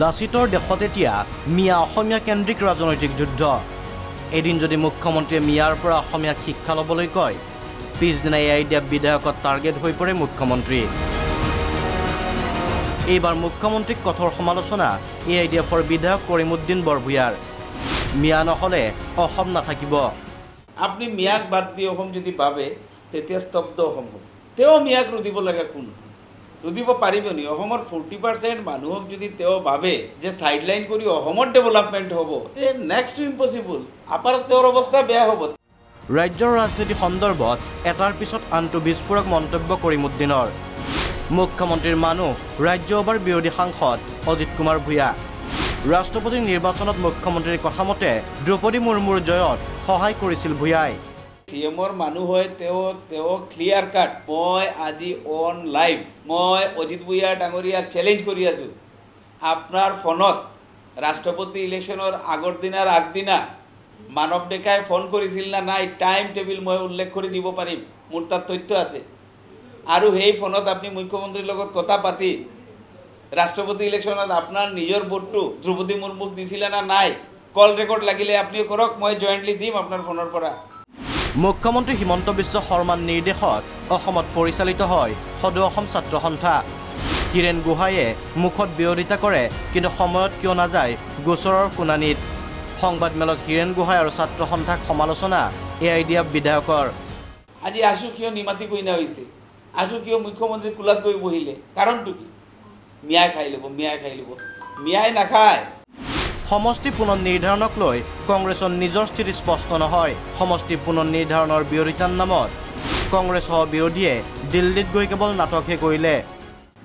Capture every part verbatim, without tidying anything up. লাচিতৰ দেশতে এতিয়া মিয়া অসমীয়া কেন্দ্ৰিক ৰাজনৈতিক যুদ্ধ এদিন যদি মুখ্যমন্ত্ৰী মিয়াৰ পৰা অসমীয়া শিক্ষা লবলৈ কয় পিছদিনা এই দেৱ বিধায়কৰ টাৰ্গেট হৈ পৰে মুখ্যমন্ত্ৰী এবাৰ মুখ্যমন্ত্ৰীক কঠোৰ সমালোচনা এই আইডিয়া ফৰ বিধায়ক কৰিমউদ্দিন বৰভূঞাৰ মিয়া নহলে অসম নাথাকিব আপনি মিয়াক বাদ দি অসম যদি পাবে তেতিয়া স্তব্ধ অসম তেও মিয়াক ৰুদিব লাগা কোন ৰুদিব পাৰিব নি অসমৰ forty percent মানুহক যদি তেও ভাবে যে সাইডলাইন কৰি অসমৰ ডেভেলপমেন্ট হ'ব তে নেক্সট ইম্পসিবল আপাৰ তেৰ অৱস্থা বেয়া হ'ব ৰাজ্যৰ ৰাজনীতি সন্দৰ্ভত এটাৰ পিছত আনটো বিস্ফোৰক মন্তব্য কৰিমউদ্দিনৰ মুখ্যমন্ত্ৰীৰ মানুহ ৰাজ্যসভাৰ বিৰোধী সাংসদ অজিত কুমাৰ ভূঞা ৰাষ্ট্ৰপতি নিৰ্বাচনত মুখ্যমন্ত্ৰীৰ কথামতে দ্ৰৌপদী মুৰ্মুৰ জয়ত সহায় কৰিছিল ভূঞাই সিএমৰ মানুহ হয় তেও তেও ক্লিয়াৰ কাট মই আজি অন লাইভ মই অজিত ভূঞা ডাঙৰীয়া চ্যালেঞ্জ কৰি আছো আপোনাৰ ফোনত ৰাষ্ট্ৰপতি ইলেকচনৰ আগৰ দিনাৰ আগদিনা মানৱ ডেকাই ফোন কৰিছিল না নাই টাইম টেবিল মই উল্লেখ কৰি দিব পাৰিম মোৰ তাৰ তথ্য আছে আৰু হেই ফোনত আপনি মুখ্যমন্ত্ৰীৰ লগত কথা পাতি ৰাষ্ট্ৰপতি ইলেকচনত আপোনাৰ নিজৰ ভোটটো দ্ৰৌপদী মুৰ্মুক দিছিল না নাই কল ৰেকৰ্ড লাগিলে আপনি কৰক মই জয়েন্টলি দিম আপোনাৰ ফোনৰ পৰা মুখ্যমন্ত্ৰী হিমন্ত বিশ্ব শৰ্মাৰ নিৰ্দেশত অসমত পৰিচালিত হয় সদৌ অসম ছাত্ৰ সন্থা কিৰেণ গুহায়ে মুখত বিৰোধিতা কৰে কিন্তু সময়ত কিয় না যায় গোচৰৰ শুনানিত সংবাদ মেলক কিৰেণ গুহাই আৰু ছাত্ৰ সন্থাক সমালোচনা এই আইডিয়া বিধায়কৰ আজি আসু কিয় নিমাতি কইনা হৈছে আসু কিয় মুখ্যমন্ত্ৰী কুলাত গৈ বহিলে কাৰণটো কি মিয়া খাই লব মিয়া খাই লব মিয়াই নাখায় সমষ্টি পুনৰ নিৰ্ধাৰণক লৈ কংগ্ৰেছৰ নিজৰ স্থিতি স্পষ্ট নহয় সমষ্টি পুনৰ নিৰ্ধাৰণৰ বিৰোধিতাৰ নামত কংগ্ৰেছ সহ বিৰোধীয়ে দিল্লীত গৈ কেৱল নাটকহে কৰিলে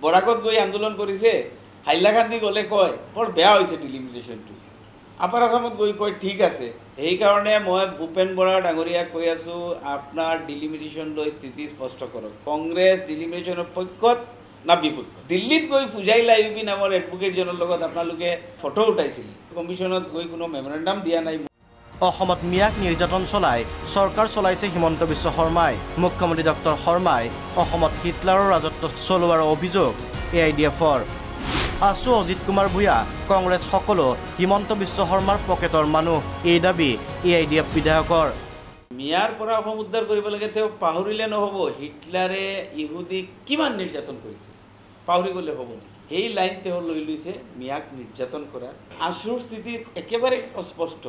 বৰাকত গৈ আন্দোলন কৰিছে হাইলাকান্দি গলে কয় বৰ বেয়া হৈছে ডিলিমিটেশনটো আপাৰ আসামত গৈ কয় ঠিক আছে এই কাৰণে মই ভূপেন বৰা ডাঙৰীয়া কৈ আছো আপোনাৰ ডিলিমিটেশন লৈ স্থিতি স্পষ্ট কৰক কংগ্ৰেছ ডিলিমিটেশনৰ পক্ষত নাবিপুল দিল্লীত গৈ পূজাই লাইবি নামৰ এডভোকেটজনৰ লগত আপোনালোকে ফটো উঠাইছিল কমিশনত গৈ কোনো মেমোৰাণ্ডাম দিয়া নাই অসমত মিয়াক নিৰ্যাতন চলাই চৰকাৰ চলাইছে হিমন্ত বিশ্ব শৰ্মাই মুখ্যমন্ত্ৰী ডক্টৰ শৰ্মাই অসমত হিটলাৰৰ ৰাজত্ব চলোৱাৰ অভিযোগ এ আই ডি এফৰ আসু অজিত কুমাৰ ভূঞা কংগ্ৰেছ সকলো হিমন্ত বিশ্ব শৰ্মাৰ পকেটৰ মানুহ এই দাবী এ আই ডি এফ বিধায়কৰ মিয়াৰ পৰা অসম উদ্ধাৰ কৰিব লাগে তেওঁ পাহৰিলে নহ'ব হিটলাৰে ইহুদি কিমান নিৰ্যাতন কৰিছিল পাহৰি গ'লে হ'ব নেকি এই লাইন তেওঁ লৈ লৈছে মিয়াক নিৰ্যাতন কৰা আসুৰ স্থিতি একেবাৰে অস্পষ্ট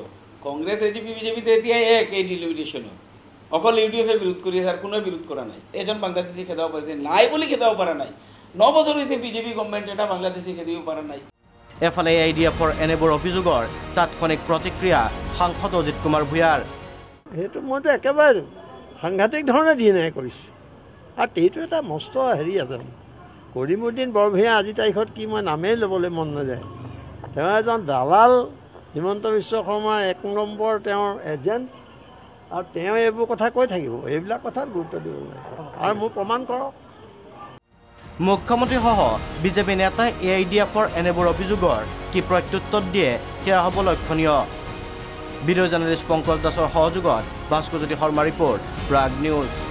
কংগ্ৰেছ এ জি পি বিজেপিতে এতিয়া এক এই ডিলিমিটেশ্যনৰ অকল ইউ ডি এফে বিৰোধ কৰি আছে আৰু কোনোৱে বিৰোধ কৰা নাই এজন বাংলাদেশী খেদাব পাৰিছে নাই বুলি খেদাব পৰা নাই ন বছৰ হৈছে বিজেপি গভৰ্ণমেণ্ট এটা বাংলাদেশী খেদিব পৰা নাই এফালে এ আই ডি এফৰ এনেবোৰ অভিযোগৰ তাৎক্ষণিক প্ৰতিক্ৰিয়া সাংসদ অজিত কুমাৰ ভূঞাৰ এইটো মইতো একেবাৰে সাংঘাতিক ধৰণে দিয়ে নাই কৰিছে আৰু এইটো এটা মস্ত হেৰি আছে কৰিমউদ্দিন বৰভূঞা আজি তাৰিখত কি মই নামেই ল'বলৈ মন নাযায় তেওঁ এজন দালাল হিমন্ত বিশ্ব শৰ্মাৰ এক নম্বৰ তেওঁৰ এজেণ্ট আৰু তেওঁ এইবোৰ কথা কৈ থাকিব এইবিলাক কথাত গুৰুত্ব দিব নাই আৰু মোৰ প্ৰমাণ কৰক মুখ্যমন্ত্ৰীসহ বিজেপি নেতাই এ আই ডি এফৰ এনেবোৰ অভিযোগৰ কি প্ৰত্যুত্তৰ দিয়ে সেয়া হ'ব লক্ষণীয় ভিডিও জাৰ্নালিস্ট पंकज दासर सहयोगत भास्करज्योति शर्मा रिपोर्ट प्राग न्यूज।